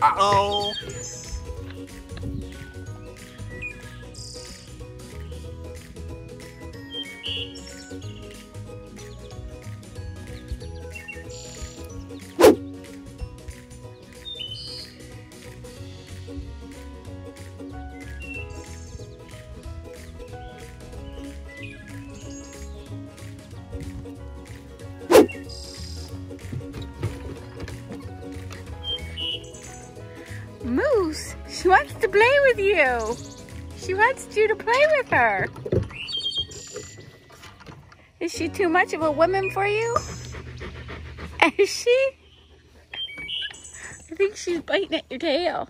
Uh-oh. Moose, she wants to play with you. She wants you to play with her. Is she too much of a woman for you? Is she? I think she's biting at your tail.